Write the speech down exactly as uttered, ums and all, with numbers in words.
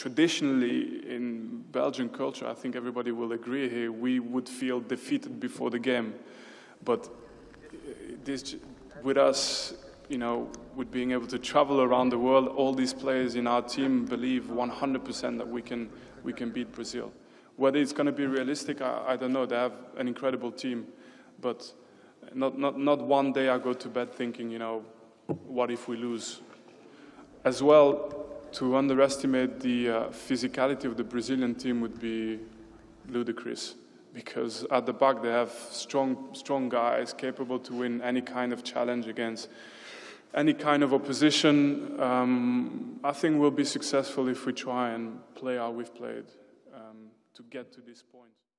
traditionally in Belgian culture, I think everybody will agree here, we would feel defeated before the game. But this, with us, you know, with being able to travel around the world, all these players in our team believe one hundred percent that we can, we can beat Brazil. Whether it's going to be realistic, I, I don't know. They have an incredible team, but not, not, not one day I go to bed thinking, you know, what if we lose? As well, to underestimate the uh, physicality of the Brazilian team would be ludicrous, because at the back they have strong, strong guys capable to win any kind of challenge against any kind of opposition. Um, I think we'll be successful if we try and play how we've played um, to get to this point.